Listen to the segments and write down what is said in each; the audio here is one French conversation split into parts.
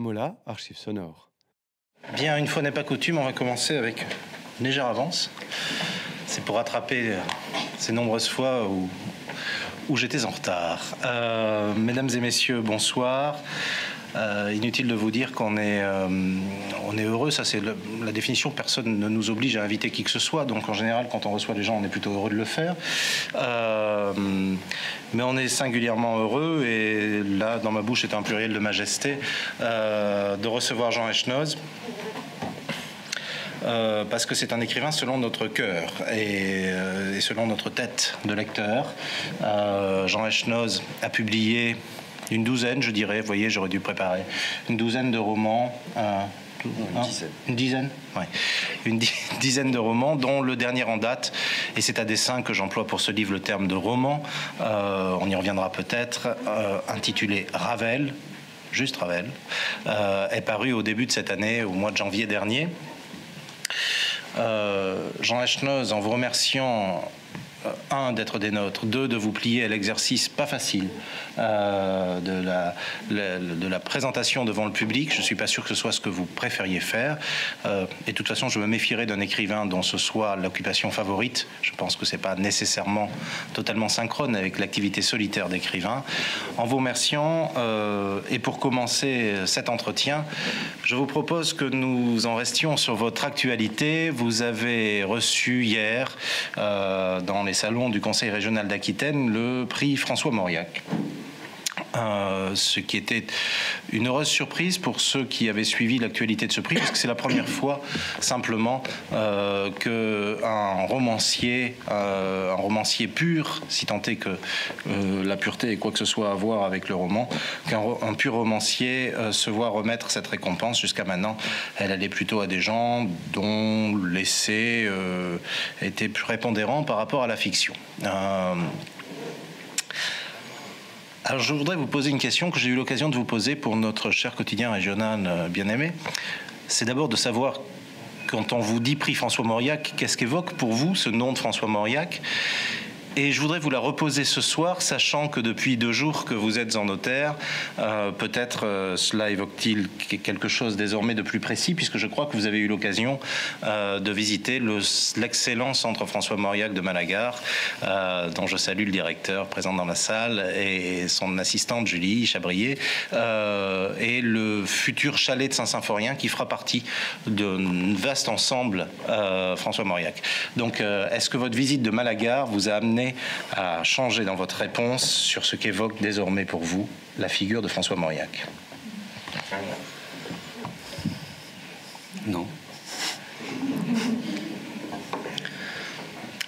Mollat, archives sonores. Bien, une fois n'est pas coutume, on va commencer avec une légère avance. C'est pour rattraper ces nombreuses fois où j'étais en retard. Mesdames et messieurs, bonsoir. Inutile de vous dire qu'on est heureux, ça c'est la définition, personne ne nous oblige à inviter qui que ce soit, donc en général quand on reçoit les gens on est plutôt heureux de le faire, mais on est singulièrement heureux, et là dans ma bouche c'est un pluriel de majesté, de recevoir Jean Echenoz. Parce que c'est un écrivain selon notre cœur et selon notre tête de lecteur. Jean Echenoz a publié une douzaine, je dirais, vous voyez, j'aurais dû préparer, une douzaine de romans. Une dizaine, ouais. Une dizaine de romans, dont le dernier en date, et c'est à dessein que j'emploie pour ce livre le terme de roman, on y reviendra peut-être, intitulé Ravel, juste Ravel, est paru au début de cette année, au mois de janvier dernier. Jean Echenoz, en vous remerciant, un, d'être des nôtres, deux, de vous plier à l'exercice pas facile de la présentation devant le public. Je ne suis pas sûr que ce soit ce que vous préfériez faire. Et de toute façon, je me méfierais d'un écrivain dont ce soit l'occupation favorite. Je pense que ce n'est pas nécessairement totalement synchrone avec l'activité solitaire d'écrivain. En vous remerciant, et pour commencer cet entretien, je vous propose que nous en restions sur votre actualité. Vous avez reçu hier, dans les salons du Conseil régional d'Aquitaine, le prix François Mauriac. Ce qui était une heureuse surprise pour ceux qui avaient suivi l'actualité de ce prix, parce que c'est la première fois simplement qu'un romancier, pur, si tant est que la pureté ait quoi que ce soit à voir avec le roman, qu'un pur romancier se voit remettre cette récompense. Jusqu'à maintenant, elle allait plutôt à des gens dont l'essai était plus prépondérant par rapport à la fiction. Alors je voudrais vous poser une question que j'ai eu l'occasion de vous poser pour notre cher quotidien régional bien-aimé. C'est d'abord de savoir, quand on vous dit prix François Mauriac, qu'est-ce qu'évoque pour vous ce nom de François Mauriac? Et je voudrais vous la reposer ce soir, sachant que depuis 2 jours que vous êtes en notaire, peut-être cela évoque-t-il quelque chose désormais de plus précis, puisque je crois que vous avez eu l'occasion de visiter l'excellent centre François Mauriac de Malagar, dont je salue le directeur présent dans la salle et son assistante Julie Chabrier, et le futur chalet de Saint-Symphorien qui fera partie d'un vaste ensemble François Mauriac. Donc est-ce que votre visite de Malagar vous a amené à changer dans votre réponse sur ce qu'évoque désormais pour vous la figure de François Mauriac? Non.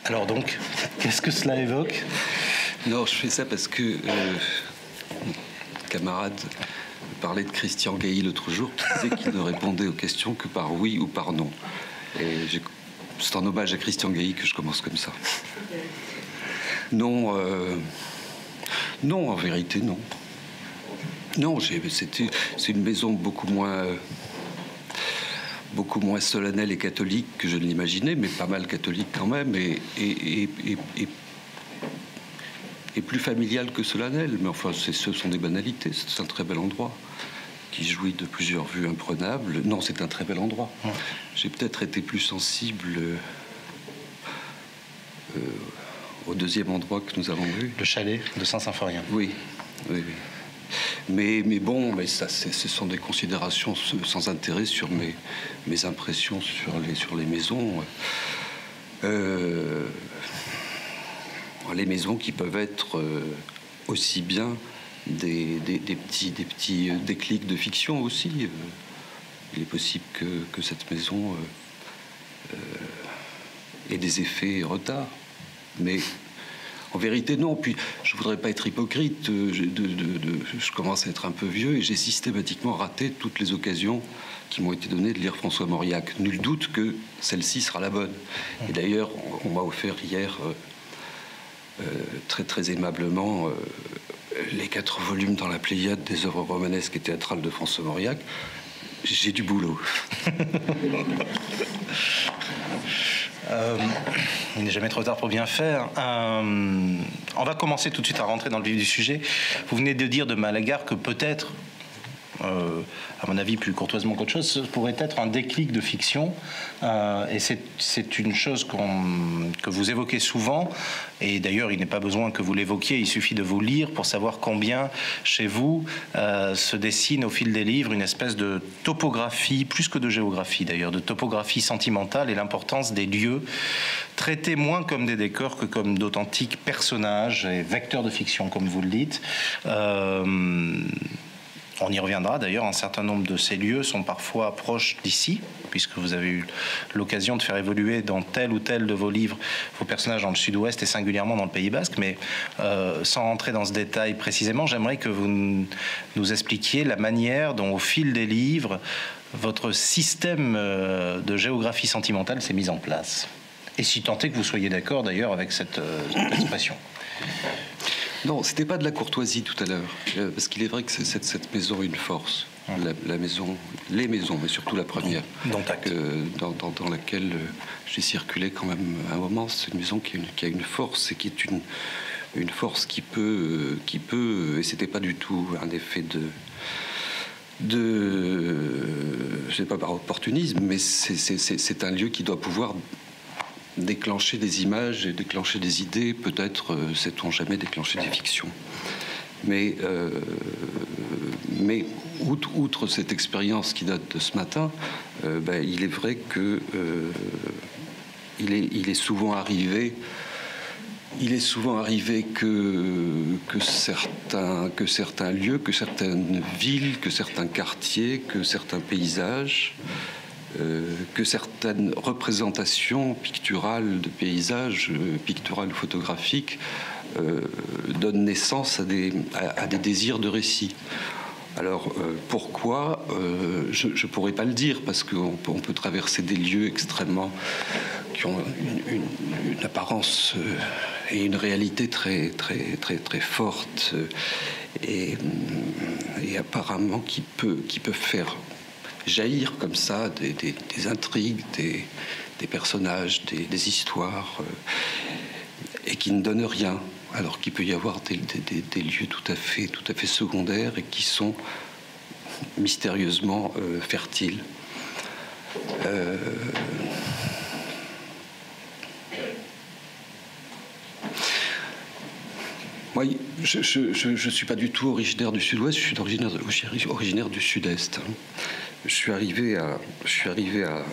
Alors donc, qu'est-ce que cela évoque? Non, je fais ça parce que camarade parlait de Christian Gailly l'autre jour, qui disait qu'il ne répondait aux questions que par oui ou par non. Et c'est en hommage à Christian Gailly que je commence comme ça. Non, non, en vérité, non. Non, c'est une maison beaucoup moins solennelle et catholique que je ne l'imaginais, mais pas mal catholique quand même, et plus familiale que solennelle. Mais enfin, ce sont des banalités. C'est un très bel endroit qui jouit de plusieurs vues imprenables. Non, c'est un très bel endroit. J'ai peut-être été plus sensible au deuxième endroit que nous avons vu. Le chalet de Saint-Symphorien. Oui, oui, oui. Mais bon, mais ça, ce sont des considérations sans intérêt sur mes impressions sur les maisons. Les maisons qui peuvent être aussi bien des petits déclics de fiction aussi. Il est possible que cette maison ait des effets retard. Mais en vérité, non. Puis je voudrais pas être hypocrite. Je commence à être un peu vieux et j'ai systématiquement raté toutes les occasions qui m'ont été données de lire François Mauriac. Nul doute que celle-ci sera la bonne. Et d'ailleurs, on m'a offert hier, très très aimablement, les 4 volumes dans la Pléiade des œuvres romanesques et théâtrales de François Mauriac. J'ai du boulot. Il n'est jamais trop tard pour bien faire. On va commencer tout de suite à rentrer dans le vif du sujet. Vous venez de dire de Malagar que peut-être à mon avis plus courtoisement qu'autre chose, ce pourrait être un déclic de fiction. Et c'est une chose que vous évoquez souvent, et d'ailleurs il n'est pas besoin que vous l'évoquiez, il suffit de vous lire pour savoir combien chez vous se dessine au fil des livres une espèce de topographie, plus que de géographie d'ailleurs, de topographie sentimentale, et l'importance des lieux traités moins comme des décors que comme d'authentiques personnages et vecteurs de fiction, comme vous le dites. On y reviendra d'ailleurs, un certain nombre de ces lieux sont parfois proches d'ici, puisque vous avez eu l'occasion de faire évoluer dans tel ou tel de vos livres vos personnages dans le Sud-Ouest et singulièrement dans le Pays Basque. Mais sans rentrer dans ce détail précisément, j'aimerais que vous nous expliquiez la manière dont, au fil des livres, votre système de géographie sentimentale s'est mis en place. Et si tant est que vous soyez d'accord d'ailleurs avec cette expression. Non, c'était pas de la courtoisie tout à l'heure, parce qu'il est vrai que cette maison a une force, les maisons, mais surtout la première, dans laquelle j'ai circulé quand même à un moment. C'est une maison qui a une force et qui est une force qui peut, et c'était pas du tout un effet je sais pas par opportunisme, mais c'est un lieu qui doit pouvoir déclencher des images et déclencher des idées, peut-être, sait-on jamais, déclencher des fictions. Mais outre cette expérience qui date de ce matin, il est vrai que il est souvent arrivé que certains lieux, que certaines villes, que certains quartiers, que certains paysages, que certaines représentations picturales de paysages, picturales ou photographiques, donnent naissance à des désirs de récit. Alors pourquoi, je ne pourrais pas le dire, parce qu'on peut traverser des lieux extrêmement qui ont une apparence et une réalité très très très très forte, et apparemment qui peuvent faire jaillir comme ça des intrigues, des personnages, des histoires, et qui ne donnent rien, alors qu'il peut y avoir des lieux tout à fait secondaires et qui sont mystérieusement fertiles. Moi, je ne suis pas du tout originaire du Sud-Ouest, je suis originaire du Sud-Est. Je suis arrivé à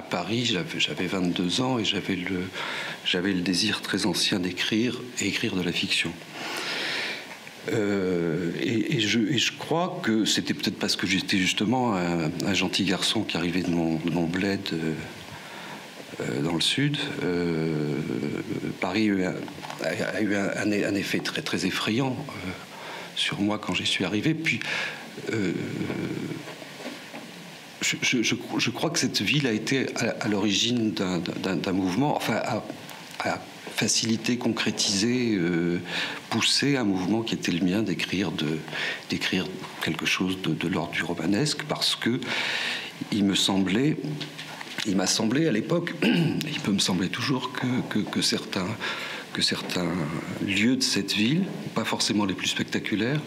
Paris, j'avais 22 ans et j'avais le désir très ancien d'écrire et écrire de la fiction. Et je crois que c'était peut-être parce que j'étais justement un gentil garçon qui arrivait de mon bled dans le sud. Paris a eu un effet très très effrayant sur moi quand j'y suis arrivé. Puis je crois que cette ville a été à l'origine d'un mouvement, enfin a facilité, concrétisé, poussé un mouvement qui était le mien d'écrire quelque chose de l'ordre du romanesque, parce que il m'a semblé à l'époque, il peut me sembler toujours que certains lieux de cette ville, pas forcément les plus spectaculaires,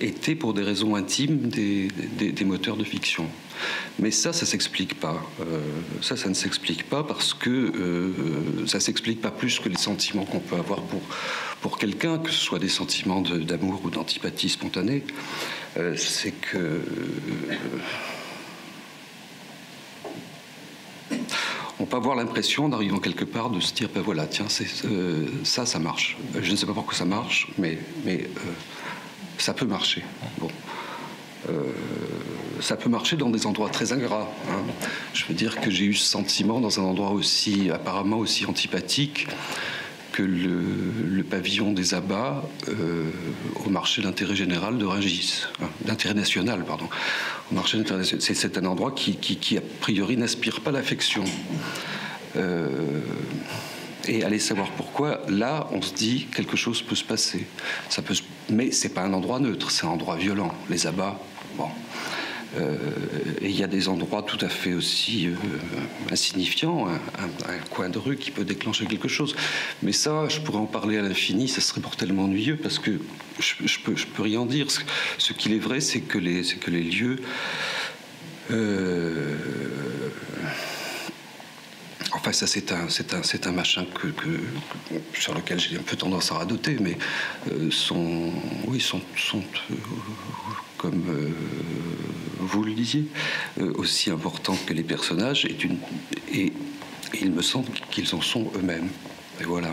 étaient pour des raisons intimes des moteurs de fiction. Mais ça s'explique pas. Ça ne s'explique pas, parce que ça s'explique pas plus que les sentiments qu'on peut avoir pour quelqu'un, que ce soit des sentiments d'amour ou d'antipathie spontanée. C'est que... on peut avoir l'impression, en arrivant quelque part, de se dire, ben voilà, tiens, ça marche. Je ne sais pas pourquoi ça marche, mais ça peut marcher. Bon. Ça peut marcher dans des endroits très ingrats, hein. Je veux dire que j'ai eu ce sentiment dans un endroit aussi, apparemment aussi antipathique que le pavillon des abats au marché d'intérêt général de Rungis, hein, d'intérêt national, pardon. Au marché international, c'est un endroit qui a priori n'aspire pas l'affection. Et allez savoir pourquoi, là, on se dit quelque chose peut se passer. Ça peut se... Mais c'est pas un endroit neutre, c'est un endroit violent. Les abats, bon. Et il y a des endroits tout à fait aussi insignifiants, un coin de rue qui peut déclencher quelque chose. Mais ça, je pourrais en parler à l'infini, ça serait mortellement ennuyeux parce que je peux rien dire. Ce qu'il est vrai, c'est que les lieux... Enfin, ça, c'est un machin sur lequel j'ai un peu tendance à radoter, mais sont comme vous le disiez, aussi importants que les personnages, et il me semble qu'ils en sont eux-mêmes. Et voilà.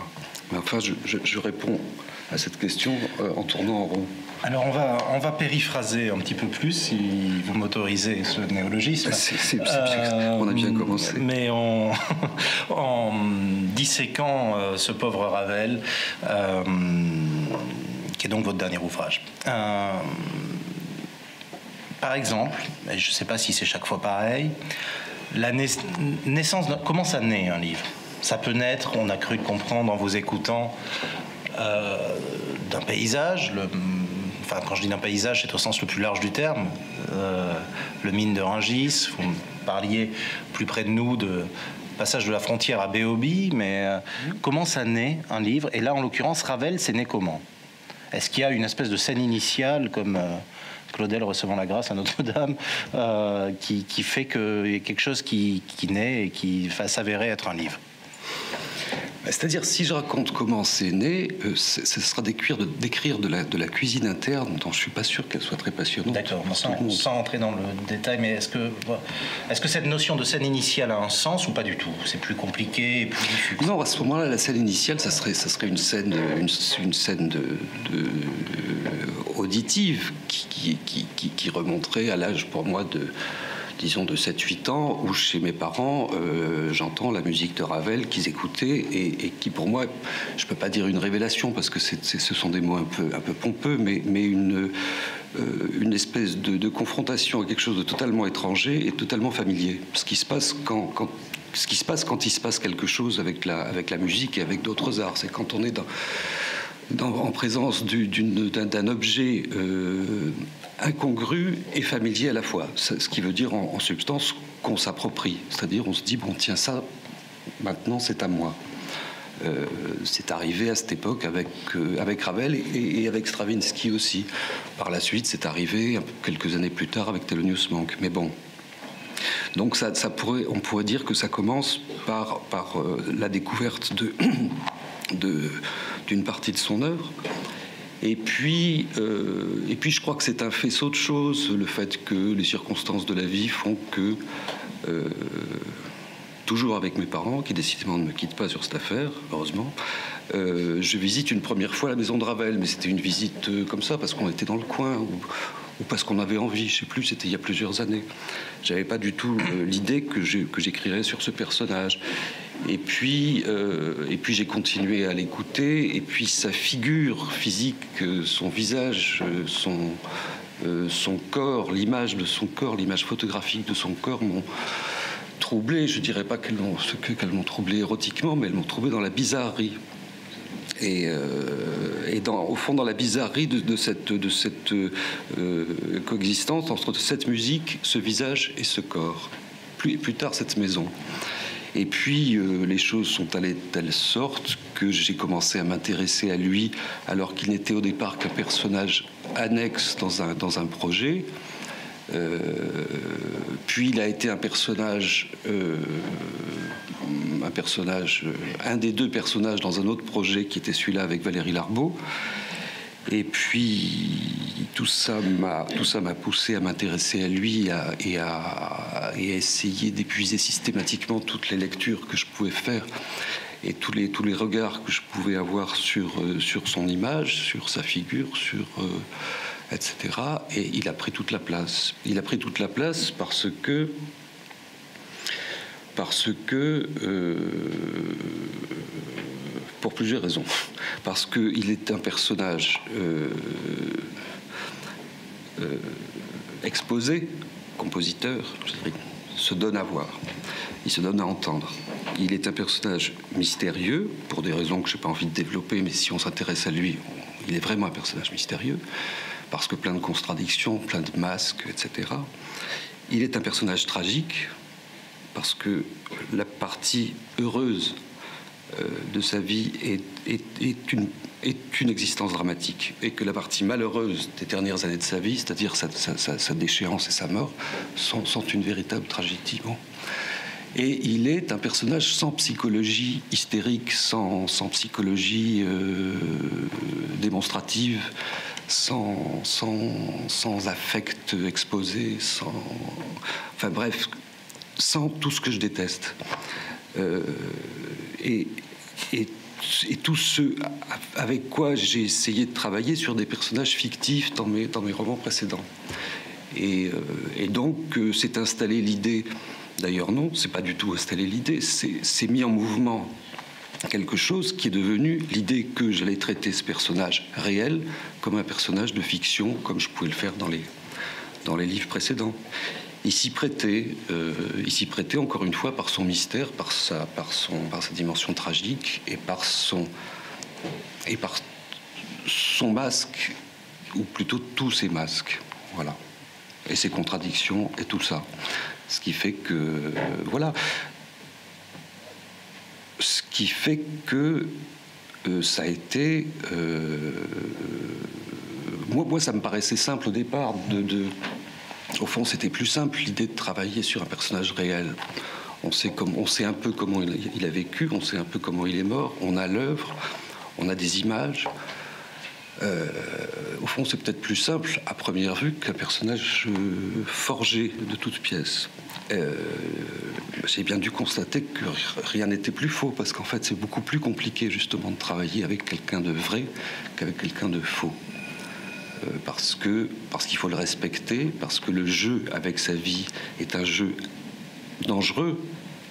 Enfin, je réponds à cette question en tournant en rond. Alors on va périphraser un petit peu plus, si vous m'autorisez ce néologisme. On a bien commencé. Mais en disséquant ce pauvre Ravel, qui est donc votre dernier ouvrage. Par exemple, et je ne sais pas si c'est chaque fois pareil, la naissance... Comment ça naît un livre? Ça peut naître, on a cru comprendre en vous écoutant, d'un paysage... Enfin, quand je dis d'un paysage, c'est au sens le plus large du terme. Le mine de Rungis, vous parliez plus près de nous de passage de la frontière à Béobi, mais comment ça naît un livre? Et là, en l'occurrence, Ravel, c'est né comment? Est-ce qu'il y a une espèce de scène initiale, comme Claudel recevant la grâce à Notre-Dame, qui fait qu'il y a quelque chose qui naît et qui va s'avérer être un livre? C'est-à-dire, si je raconte comment c'est né, ce sera d'écrire de la cuisine interne, dont je ne suis pas sûr qu'elle soit très passionnante. D'accord, sans entrer dans le détail, mais est-ce que cette notion de scène initiale a un sens ou pas du tout? C'est plus compliqué et plus diffus. Non, à ce moment-là, la scène initiale, ça serait une scène de auditive qui remonterait à l'âge, pour moi, de... disons de 7-8 ans, où chez mes parents, j'entends la musique de Ravel qu'ils écoutaient et qui, pour moi, je ne peux pas dire une révélation, parce que ce sont des mots un peu pompeux, mais une espèce de confrontation à quelque chose de totalement étranger et totalement familier. Ce qui se passe quand il se passe quelque chose avec la musique et avec d'autres arts, c'est quand on est en présence d'un objet incongru et familier à la fois, ce qui veut dire en substance qu'on s'approprie, c'est-à-dire on se dit bon tiens ça maintenant c'est à moi. C'est arrivé à cette époque avec Ravel et avec Stravinsky aussi. Par la suite c'est arrivé quelques années plus tard avec Thelonious Monk, mais bon. Donc on pourrait dire que ça commence par la découverte d'une partie de son œuvre. Et puis je crois que c'est un faisceau de choses, le fait que les circonstances de la vie font que, toujours avec mes parents, qui décidément ne me quittent pas sur cette affaire, heureusement, je visite une première fois la maison de Ravel, mais c'était une visite comme ça, parce qu'on était dans le coin, ou parce qu'on avait envie, je sais plus, c'était il y a plusieurs années. J'avais pas du tout l'idée que j'écrirais sur ce personnage. Et puis j'ai continué à l'écouter, et puis sa figure physique, son visage, son corps, l'image de son corps, l'image photographique de son corps m'ont troublé. Je dirais pas qu'elles m'ont troublé érotiquement, mais elles m'ont troublé dans la bizarrerie. Et au fond dans la bizarrerie de cette coexistence entre cette musique, ce visage et ce corps. Plus tard, cette maison. Et puis, les choses sont allées de telle sorte que j'ai commencé à m'intéresser à lui, alors qu'il n'était au départ qu'un personnage annexe dans un projet. Puis, il a été un des deux personnages dans un autre projet qui était celui-là avec Valérie Larbeau. Et puis tout ça m'a poussé à m'intéresser à lui et à essayer d'épuiser systématiquement toutes les lectures que je pouvais faire et tous les regards que je pouvais avoir sur son image, sur sa figure, etc. Et il a pris toute la place. Il a pris toute la place parce que pour plusieurs raisons. Parce qu'il est un personnage exposé, compositeur, se donne à voir, il se donne à entendre. Il est un personnage mystérieux, pour des raisons que je n'ai pas envie de développer, mais si on s'intéresse à lui, il est vraiment un personnage mystérieux. parce que plein de contradictions, plein de masques, etc. Il est un personnage tragique, parce que la partie heureuse de sa vie est une existence dramatique, et que la partie malheureuse des dernières années de sa vie, c'est-à-dire sa déchéance et sa mort, sont une véritable tragédie. Bon. Et il est un personnage sans psychologie hystérique, sans psychologie démonstrative, sans affect exposé, sans... Enfin bref, sans tout ce que je déteste. Et tout ce avec quoi j'ai essayé de travailler sur des personnages fictifs dans mes romans précédents. Et donc, c'est installé l'idée... D'ailleurs, non, c'est pas du tout installer l'idée, c'est mis en mouvement quelque chose qui est devenu l'idée que j'allais traiter ce personnage réel comme un personnage de fiction, comme je pouvais le faire dans les livres précédents. Il s'y prêtait encore une fois par son mystère, par sa dimension tragique et par son masque, ou plutôt tous ses masques, voilà, et ses contradictions et tout ça. Ce qui fait que, voilà, ce qui fait que ça a été... moi, ça me paraissait simple au départ. Au fond, c'était plus simple l'idée de travailler sur un personnage réel. On sait un peu comment il a vécu, on sait un peu comment il est mort, on a l'œuvre, on a des images. Au fond, c'est peut-être plus simple à première vue qu'un personnage forgé de toutes pièces. J'ai bien dû constater que rien n'était plus faux, parce qu'en fait, c'est beaucoup plus compliqué justement de travailler avec quelqu'un de vrai qu'avec quelqu'un de faux, parce qu'il faut le respecter, parce que le jeu avec sa vie est un jeu dangereux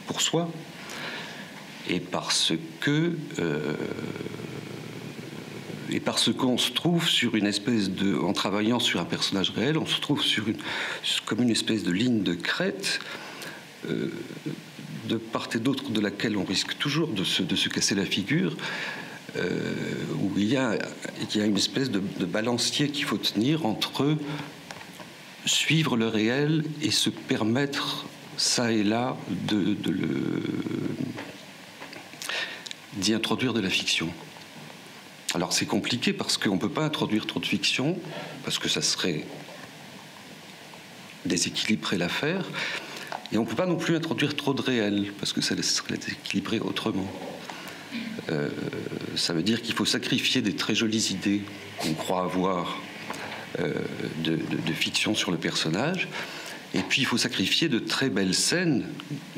pour soi, et parce qu'on se trouve sur une espèce de... En travaillant sur un personnage réel, on se trouve sur comme une espèce de ligne de crête, de part et d'autre de laquelle on risque toujours de se casser la figure, où il y a une espèce de balancier qu'il faut tenir entre suivre le réel et se permettre, ça et là, d'y introduire de la fiction. Alors c'est compliqué parce qu'on ne peut pas introduire trop de fiction, parce que ça serait déséquilibrer l'affaire, et on ne peut pas non plus introduire trop de réel, parce que ça serait déséquilibré autrement. Ça veut dire qu'il faut sacrifier des très jolies idées qu'on croit avoir de fiction sur le personnage, et puis il faut sacrifier de très belles scènes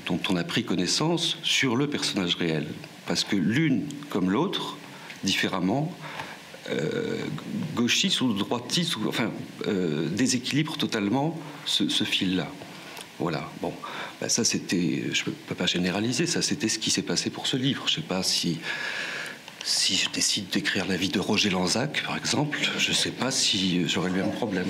dont on a pris connaissance sur le personnage réel, parce que l'une comme l'autre, différemment, gauchiste ou droitiste, enfin, déséquilibre totalement ce fil-là. Voilà, bon, ben ça c'était, je ne peux pas généraliser, ça c'était ce qui s'est passé pour ce livre. Je ne sais pas si je décide d'écrire la vie de Roger Lanzac, par exemple, je ne sais pas si j'aurais le même problème.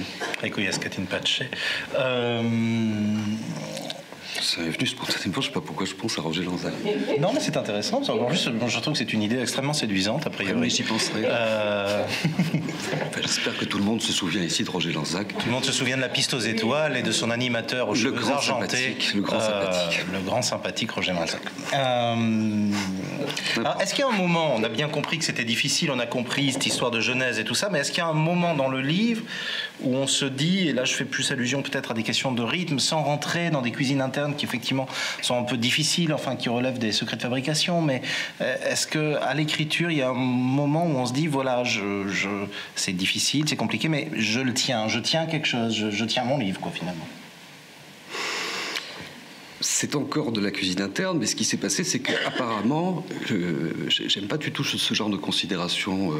Ça m'est venu spontanément, je sais pas pourquoi je pense à Roger Lanzac. Non, mais c'est intéressant. Je trouve que c'est une idée extrêmement séduisante, a priori. Mais j'y penserai. Enfin, j'espère que tout le monde se souvient ici de Roger Lanzac. Tout le monde se souvient de La Piste aux étoiles et de son animateur aux cheveux argentés. Le grand sympathique Roger Lanzac. Est-ce qu'il y a un moment, on a bien compris que c'était difficile, on a compris cette histoire de genèse et tout ça, mais est-ce qu'il y a un moment dans le livre où on se dit, et là je fais plus allusion peut-être à des questions de rythme, sans rentrer dans des cuisines internes, qui effectivement sont un peu difficiles, enfin qui relèvent des secrets de fabrication, mais est-ce que à l'écriture il y a un moment où on se dit voilà, c'est difficile, c'est compliqué, mais je tiens quelque chose, je tiens mon livre quoi finalement. C'est encore de la cuisine interne, mais ce qui s'est passé, c'est qu'apparemment, j'aime pas du tout ce genre de considération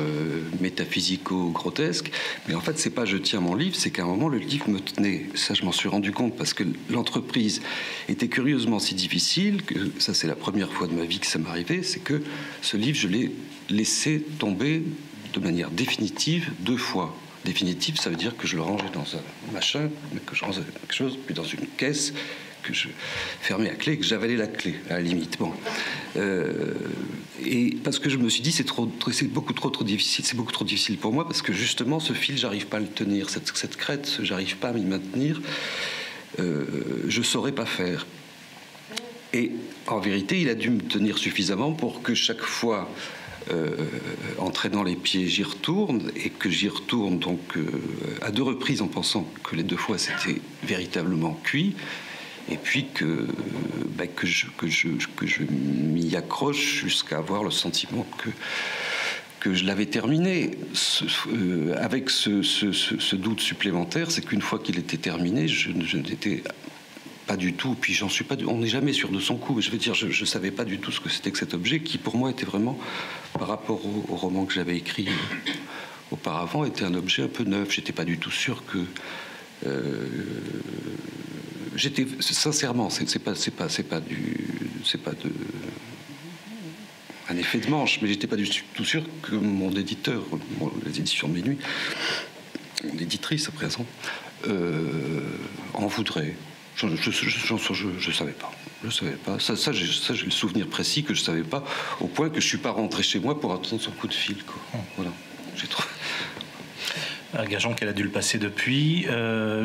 métaphysico-grotesque, mais en fait, c'est pas je tiens mon livre, c'est qu'à un moment, le livre me tenait. Ça, je m'en suis rendu compte, parce que l'entreprise était curieusement si difficile, que ça, c'est la première fois de ma vie que ça m'arrivait, c'est que ce livre, je l'ai laissé tomber de manière définitive 2 fois. Définitive, ça veut dire que je le rangeais dans un machin, que je rangeais quelque chose, puis dans une caisse, que je fermais à clé, que j'avalais la clé, à la limite. Bon. Et parce que je me suis dit, c'est beaucoup trop difficile. C'est beaucoup trop difficile pour moi parce que justement, ce fil, j'arrive pas à le tenir. Cette crête, j'arrive pas à m'y maintenir. Je saurais pas faire. Et en vérité, il a dû me tenir suffisamment pour que chaque fois, en traînant les pieds, j'y retourne, et que j'y retourne donc à deux reprises en pensant que les deux fois c'était véritablement cuit, et puis que je m'y accroche jusqu'à avoir le sentiment que je l'avais terminé. Avec ce doute supplémentaire, c'est qu'une fois qu'il était terminé, je n'étais pas du tout, puis j'en suis pas. On n'est jamais sûr de son coup. Mais je veux dire, je savais pas du tout ce que c'était que cet objet qui, pour moi, était vraiment, par rapport au roman que j'avais écrit auparavant, était un objet un peu neuf. J'étais pas du tout sûr que. J'étais sincèrement, c'est pas un effet de manche, mais j'étais pas du tout sûr que mon éditeur, les éditions de Minuit, mon éditrice à présent, en voudrait. Je savais pas. Je savais pas. Ça j'ai le souvenir précis que je savais pas, au point que je suis pas rentré chez moi pour attendre son coup de fil, quoi. Voilà. J'ai trouvé. Gageons qu'elle a dû le passer depuis.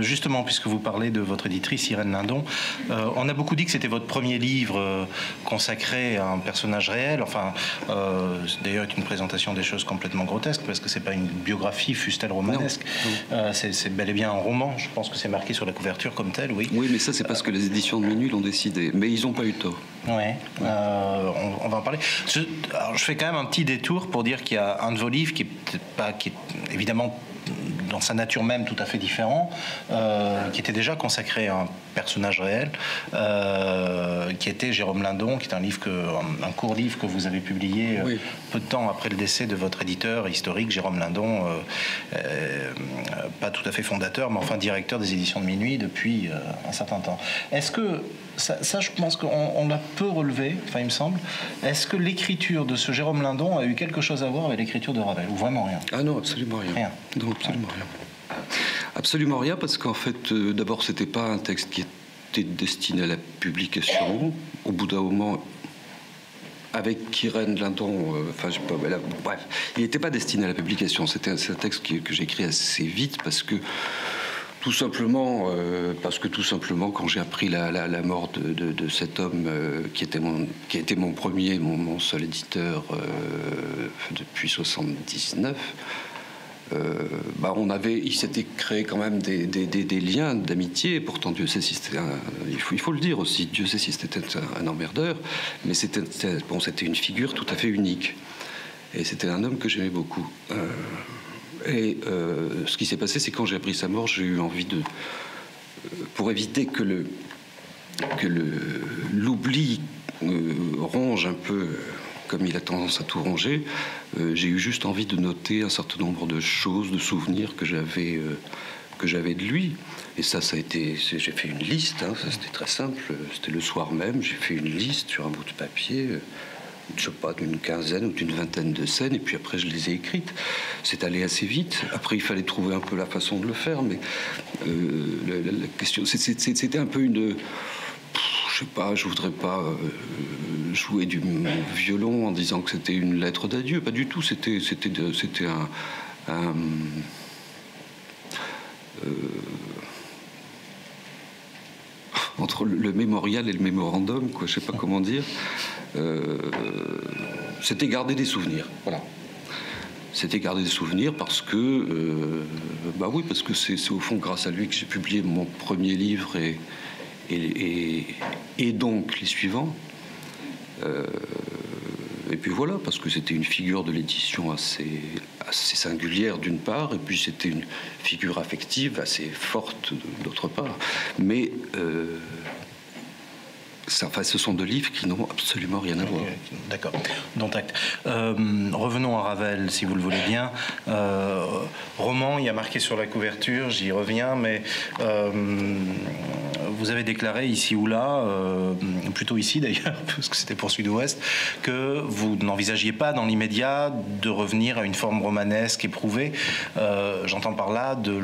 Justement, puisque vous parlez de votre éditrice, Irène Lindon, on a beaucoup dit que c'était votre premier livre consacré à un personnage réel. Enfin, d'ailleurs, c'est une présentation des choses complètement grotesques, parce que c'est pas une biographie, fût-elle romanesque. C'est bel et bien un roman. Je pense que c'est marqué sur la couverture comme tel, oui. Oui, mais ça, c'est parce que les éditions de Minuit l'ont décidé. Mais ils n'ont pas eu tort. Ouais. On va en parler. Alors, je fais quand même un petit détour pour dire qu'il y a un de vos livres qui est évidemment dans sa nature même tout à fait différent, qui était déjà consacré à un personnage réel, qui était Jérôme Lindon, qui est un court livre que vous avez publié peu de temps après le décès de votre éditeur historique, Jérôme Lindon, pas tout à fait fondateur, mais enfin directeur des éditions de Minuit depuis un certain temps. Est-ce que, ça je pense qu'on l'a peu relevé, enfin il me semble, est-ce que l'écriture de ce Jérôme Lindon a eu quelque chose à voir avec l'écriture de Ravel, ou vraiment rien? Ah non, absolument rien. Rien. Non, absolument rien. Absolument rien, parce qu'en fait, d'abord, c'était pas un texte qui était destiné à la publication. Au bout d'un moment, avec Irène Lindon, bref, il n'était pas destiné à la publication. C'était un texte que j'ai écrit assez vite, parce que tout simplement, quand j'ai appris la mort de cet homme qui était mon premier, mon seul éditeur depuis 1979. Il s'était créé quand même des liens d'amitié. Pourtant, Dieu sait si c'était il faut le dire aussi, Dieu sait si c'était un emmerdeur, mais c'était une figure tout à fait unique. Et c'était un homme que j'aimais beaucoup. Ce qui s'est passé, c'est quand j'ai appris sa mort, j'ai eu envie de, pour éviter que l'oubli ronge un peu, comme il a tendance à tout ronger, j'ai eu juste envie de noter un certain nombre de choses, de souvenirs que j'avais de lui. Et ça a été... J'ai fait une liste, hein, c'était très simple. C'était le soir même, j'ai fait une liste sur un bout de papier, je sais pas, d'une quinzaine ou d'une vingtaine de scènes, et puis après je les ai écrites. C'est allé assez vite. Après, il fallait trouver un peu la façon de le faire, mais la question... C'était un peu une... Je sais pas, je voudrais pas jouer du violon en disant que c'était une lettre d'adieu, pas du tout. C'était entre le mémorial et le mémorandum, quoi. Je sais pas comment dire. C'était garder des souvenirs, voilà. C'était garder des souvenirs parce que, parce que c'est au fond grâce à lui que j'ai publié mon premier livre et donc les suivants. Et puis voilà, parce que c'était une figure de l'édition assez singulière d'une part, et puis c'était une figure affective assez forte d'autre part. Mais ce sont deux livres qui n'ont absolument rien à voir. D'accord, dont acte. Revenons à Ravel, si vous le voulez bien. Roman, il y a marqué sur la couverture, j'y reviens, mais... vous avez déclaré ici ou là, plutôt ici d'ailleurs, parce que c'était pour Sud-Ouest, que vous n'envisagiez pas dans l'immédiat de revenir à une forme romanesque éprouvée. J'entends par là de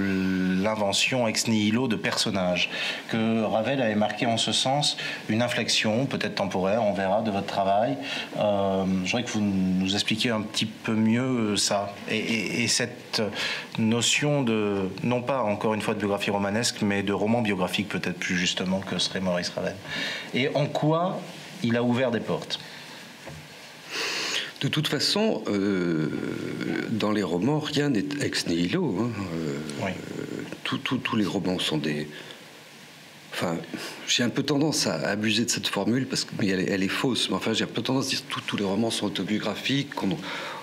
l'invention ex nihilo de personnages, que Ravel avait marqué en ce sens une inflexion, peut-être temporaire, on verra, de votre travail. Je voudrais que vous nous expliquiez un petit peu mieux ça. Et cette notion de, non pas encore une fois de biographie romanesque, mais de roman biographique peut-être plus justement que serait Maurice Ravel. Et en quoi il a ouvert des portes ? De toute façon, dans les romans, rien n'est ex nihilo. Hein. Oui. Tous les romans sont des... Enfin, j'ai un peu tendance à abuser de cette formule, parce qu'elle est fausse, mais enfin, j'ai un peu tendance à dire que tous les romans sont autobiographiques,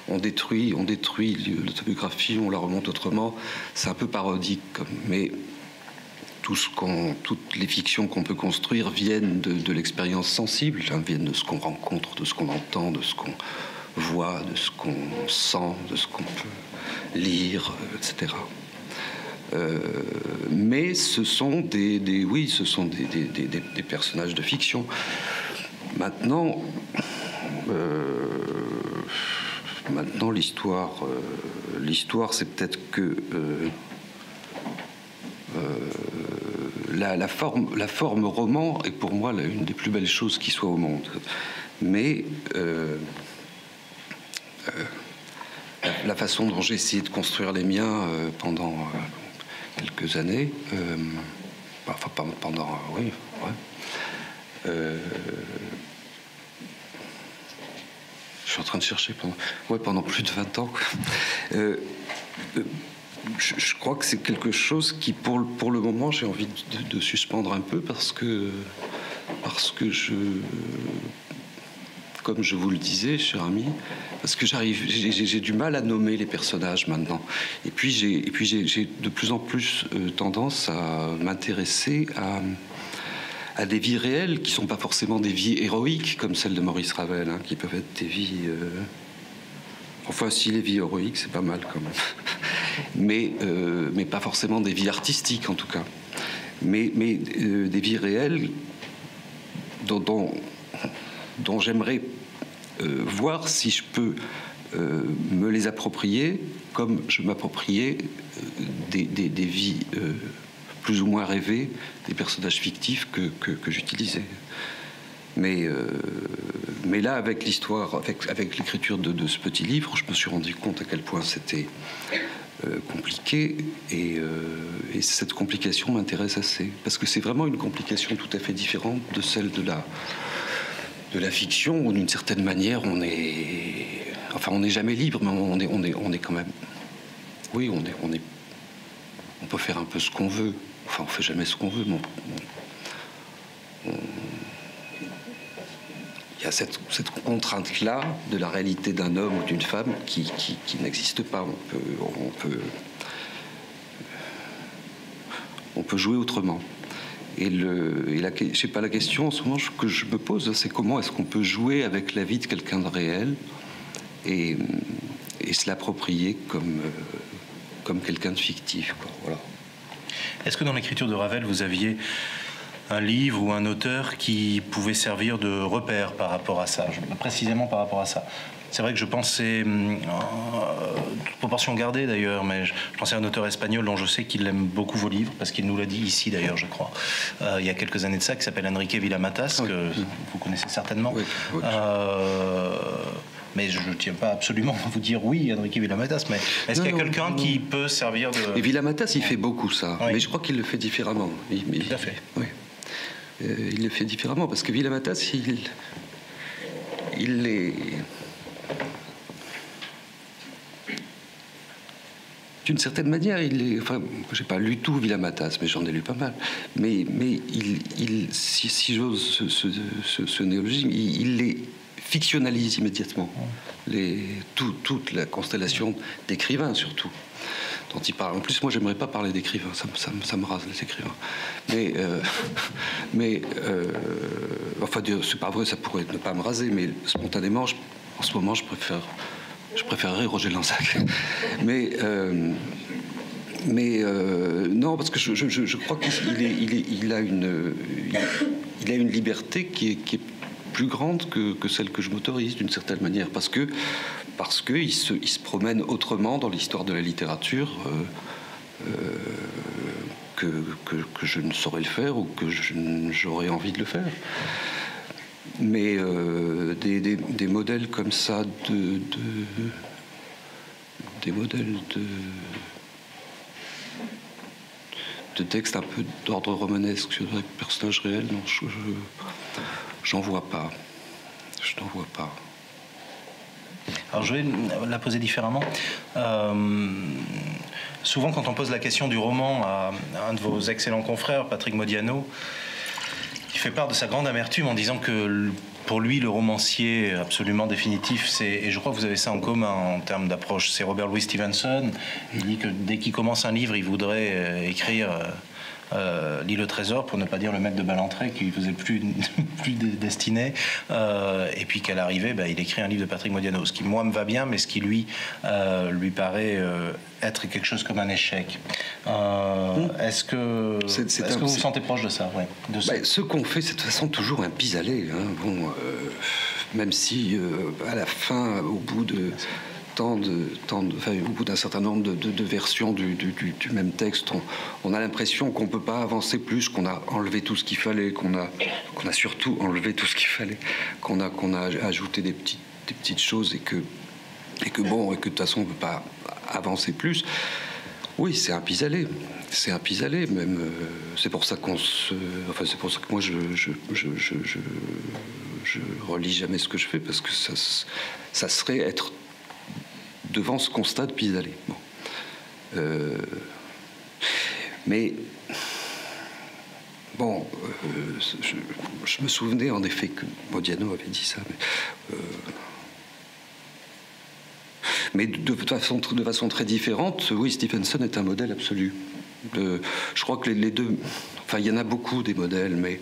on détruit l'autobiographie, on la remonte autrement. C'est un peu parodique, mais toutes les fictions qu'on peut construire viennent de l'expérience sensible, hein, viennent de ce qu'on rencontre, de ce qu'on entend, de ce qu'on voit, de ce qu'on sent, de ce qu'on peut lire, etc. Mais ce sont des personnages de fiction. Maintenant, l'histoire, c'est peut-être que la forme roman est pour moi une des plus belles choses qui soit au monde. Mais la façon dont j'ai essayé de construire les miens pendant quelques années, enfin pendant, oui, ouais. Je suis en train de chercher pendant plus de 20 ans. Je crois que c'est quelque chose qui, pour le moment, j'ai envie de suspendre un peu parce que comme je vous le disais, cher ami, parce que j'ai du mal à nommer les personnages maintenant. Et puis j'ai de plus en plus tendance à m'intéresser à des vies réelles qui ne sont pas forcément des vies héroïques comme celle de Maurice Ravel, hein, qui peuvent être des vies... Enfin, si, les vies héroïques, c'est pas mal quand même. Mais pas forcément des vies artistiques, en tout cas. Mais des vies réelles dont j'aimerais voir si je peux me les approprier comme je m'appropriais des vies... plus ou moins rêvé des personnages fictifs que j'utilisais. Mais là, avec l'histoire, avec l'écriture de ce petit livre, je me suis rendu compte à quel point c'était compliqué, et cette complication m'intéresse assez, parce que c'est vraiment une complication tout à fait différente de celle de la fiction, où d'une certaine manière, on n'est jamais libre, mais on est quand même... Oui, on peut faire un peu ce qu'on veut. Enfin, on fait jamais ce qu'on veut, mais il y a cette contrainte-là de la réalité d'un homme ou d'une femme qui n'existe pas. On peut jouer autrement. Et je sais pas, la question en ce moment que je me pose, c'est comment est-ce qu'on peut jouer avec la vie de quelqu'un de réel et se l'approprier comme quelqu'un de fictif, quoi. Voilà. Est-ce que dans l'écriture de Ravel, vous aviez un livre ou un auteur qui pouvait servir de repère par rapport à ça, précisément par rapport à ça? C'est vrai que je pensais, toute proportion gardée d'ailleurs, mais je pensais à un auteur espagnol dont je sais qu'il aime beaucoup vos livres, parce qu'il nous l'a dit ici d'ailleurs, je crois, il y a quelques années de ça, qui s'appelle Enrique Vila-Matas, oui, que vous connaissez certainement. Oui, oui. Mais je ne tiens pas absolument à vous dire oui, Enrique Vila-Matas, mais est-ce qu'il y a quelqu'un qui peut servir de... Et Vila-Matas, il fait beaucoup ça, oui. Mais je crois qu'il le fait différemment. Tout à fait. Oui. Il le fait différemment, parce que Vila-Matas, il est... D'une certaine manière, il est... Enfin, je n'ai pas lu tout Vila-Matas, mais j'en ai lu pas mal. Mais si j'ose ce néologisme, il est... fictionnalise immédiatement toute la constellation d'écrivains, surtout, dont il parle. En plus, moi, j'aimerais pas parler d'écrivains, ça me rase, les écrivains. Mais enfin, c'est pas vrai, ça pourrait ne pas me raser, mais spontanément, en ce moment, je préférerais Roger Lanzac. Mais Mais non, parce que je crois qu'il a une liberté qui est plus grande que celle que je m'autorise, d'une certaine manière, parce qu'il se promène autrement dans l'histoire de la littérature que je ne saurais le faire ou que j'aurais envie de le faire. Mais des modèles comme ça, des modèles de textes un peu d'ordre romanesque sur des personnages réels, non, j'en vois pas. Je n'en vois pas. Alors je vais la poser différemment. Souvent, quand on pose la question du roman à un de vos excellents confrères, Patrick Modiano, il fait part de sa grande amertume en disant que pour lui, le romancier absolument définitif, c'est, et je crois que vous avez ça en commun en termes d'approche, c'est Robert Louis Stevenson. Il dit que dès qu'il commence un livre, il voudrait écrire L'île au trésor, pour ne pas dire le maître de Ballantrae, qui faisait plus destiné. Et puis qu'à l'arrivée, bah, il écrit un livre de Patrick Modiano, ce qui, moi, me va bien, mais ce qui, lui paraît être quelque chose comme un échec. Est-ce que, vous vous sentez proche de ça, ouais, de ça? Ce qu'on fait, c'est de toute façon toujours un pis-aller. Hein. Bon, même si, à la fin, au bout de... au bout d'un certain nombre de versions du même texte, on a l'impression qu'on ne peut pas avancer plus, qu'on a enlevé tout ce qu'il fallait, qu'on a surtout enlevé tout ce qu'il fallait, qu'on a ajouté des petites choses et que de toute façon on ne peut pas avancer plus. Oui, c'est un pis-aller. C'est un pis-aller, même. C'est pour ça qu'on se... Enfin, c'est pour ça que moi, je relis jamais ce que je fais, parce que ça serait être devant ce constat de pis-aller. Bon. Mais bon, je me souvenais en effet que Modiano avait dit ça. Mais de façon très différente, oui, Stevenson est un modèle absolu. Je crois que les deux... Enfin, il y en a beaucoup des modèles, mais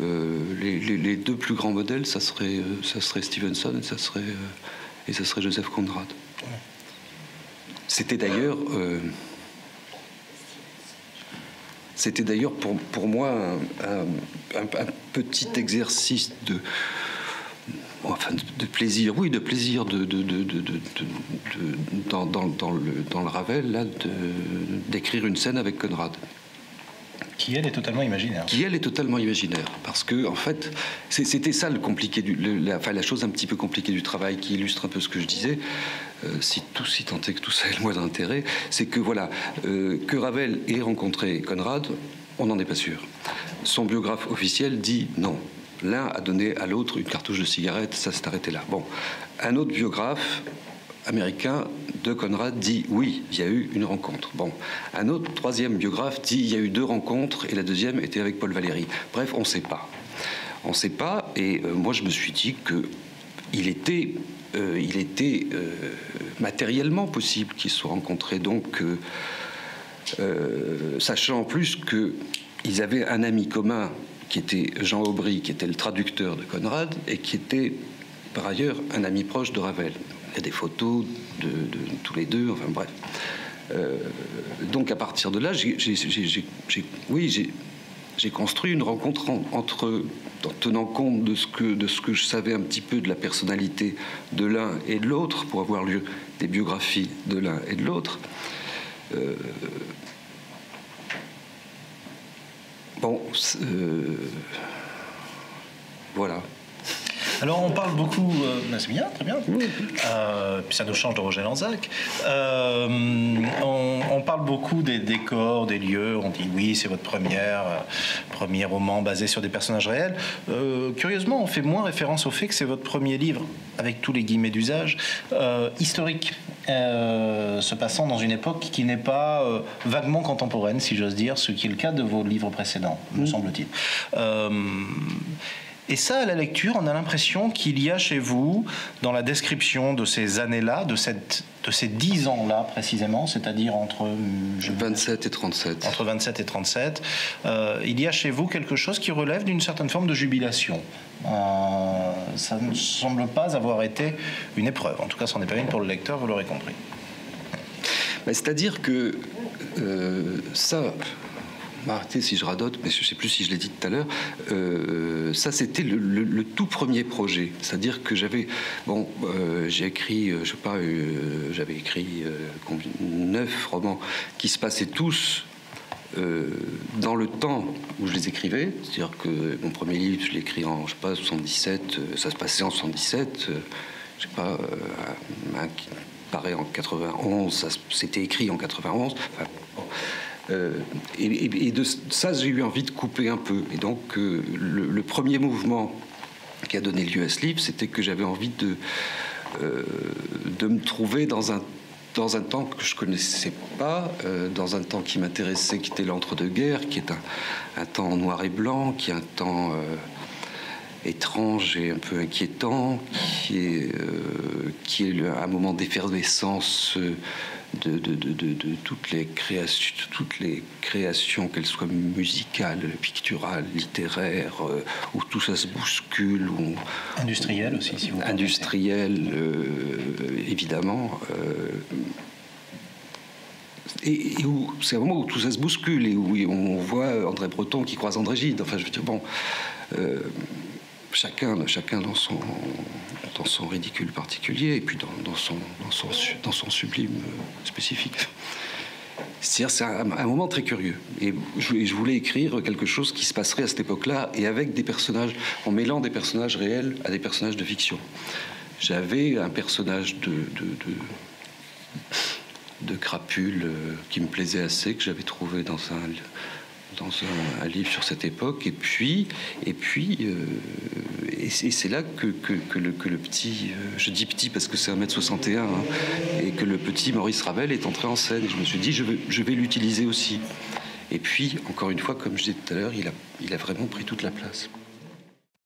les deux plus grands modèles, ça serait Stevenson et ça serait Joseph Conrad. C'était d'ailleurs pour moi un petit exercice de plaisir, oui, de plaisir dans le Ravel, là, d'écrire une scène avec Conrad. Qui, elle, est totalement imaginaire. Qui, elle, est totalement imaginaire. Parce que, en fait, c'était ça le compliqué, la chose un petit peu compliquée du travail, qui illustre un peu ce que je disais, si tant est que tout ça ait le moins d'intérêt, c'est que, voilà, que Ravel ait rencontré Conrad, on n'en est pas sûr. Son biographe officiel dit non. L'un a donné à l'autre une cartouche de cigarette, ça s'est arrêté là. Bon, un autre biographe américain de Conrad dit oui, il y a eu une rencontre. Bon, un autre troisième biographe dit il y a eu deux rencontres et la deuxième était avec Paul Valéry. Bref, on ne sait pas. On ne sait pas, et moi je me suis dit que il était matériellement possible qu'ils se soient rencontrés, donc sachant en plus que ils avaient un ami commun qui était Jean Aubry, qui était le traducteur de Conrad et qui était par ailleurs un ami proche de Ravel. Il y a des photos de tous les deux, enfin bref. Donc à partir de là, j'ai construit une rencontre en tenant compte de ce que je savais un petit peu de la personnalité de l'un et de l'autre, pour avoir lu des biographies de l'un et de l'autre. Voilà. Alors on parle beaucoup, c'est bien, très bien, ça nous change de Roger Lanzac, on parle beaucoup des décors, des lieux, on dit oui c'est votre premier roman basé sur des personnages réels, curieusement on fait moins référence au fait que c'est votre premier livre, avec tous les guillemets d'usage, historique, se passant dans une époque qui n'est pas vaguement contemporaine, si j'ose dire, ce qui est le cas de vos livres précédents, me semble-t-il. Et ça, à la lecture, on a l'impression qu'il y a chez vous, dans la description de ces années-là, de ces 10 ans-là précisément, c'est-à-dire entre... 27 et 37. Entre 27 et 37, il y a chez vous quelque chose qui relève d'une certaine forme de jubilation. Ça ne semble pas avoir été une épreuve. En tout cas, ça n'en est pas une pour le lecteur, vous l'aurez compris. C'est-à-dire que Ça, arrêtez si je radote, mais je ne sais plus si je l'ai dit tout à l'heure, ça c'était le tout premier projet, c'est-à-dire que j'avais, bon, j'ai écrit, je sais pas, j'avais écrit 9 romans qui se passaient tous dans le temps où je les écrivais, c'est-à-dire que mon premier livre, je l'ai écrit en, je sais pas, 77, ça se passait en 77, je sais pas, paraît en 91, c'était écrit en 91, enfin, bon. Et de ça, j'ai eu envie de couper un peu. Et donc, le premier mouvement qui a donné lieu à ce livre, c'était que j'avais envie de me trouver dans un temps que je connaissais pas, dans un temps qui m'intéressait, qui était l'entre-deux-guerres, qui est un temps noir et blanc, qui est un temps étrange et un peu inquiétant, qui est un moment d'effervescence de toutes les créations, qu'elles soient musicales, picturales, littéraires, où tout ça se bouscule, où industriel aussi, si vous industriel, évidemment, et où c'est un moment où tout ça se bouscule et où on voit André Breton qui croise André Gide. Enfin, je veux dire, bon, chacun dans son ridicule particulier et puis dans son sublime spécifique. C'est-à-dire, c'est un moment très curieux. Et je voulais écrire quelque chose qui se passerait à cette époque-là et avec des personnages, en mêlant des personnages réels à des personnages de fiction. J'avais un personnage de crapule qui me plaisait assez, que j'avais trouvé dans un livre sur cette époque, et c'est là que le petit, je dis petit parce que c'est 1m61, hein, et que le petit Maurice Ravel est entré en scène, et je me suis dit, je vais l'utiliser aussi. Et puis, encore une fois, comme je disais tout à l'heure, il a vraiment pris toute la place.